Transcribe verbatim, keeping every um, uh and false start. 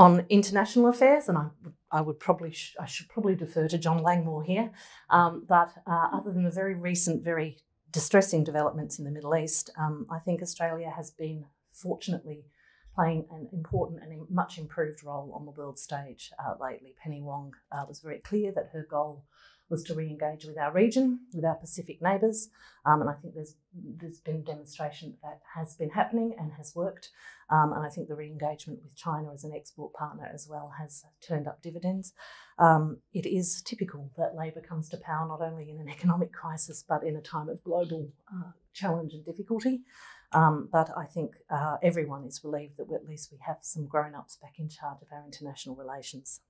on international affairs, and I, I would probably, sh I should probably defer to John Langmore here, um, but uh, other than the very recent, very distressing developments in the Middle East, um, I think Australia has been fortunately playing an important and much improved role on the world stage uh, lately. Penny Wong uh, was very clear that her goal was to re-engage with our region, with our Pacific neighbours, um, and I think there's, there's been demonstration that that has been happening and has worked, um, and I think the re-engagement with China as an export partner as well has turned up dividends. Um, it is typical that Labor comes to power not only in an economic crisis but in a time of global uh, challenge and difficulty. Um, but I think uh, everyone is relieved that at least we have some grown-ups back in charge of our international relations.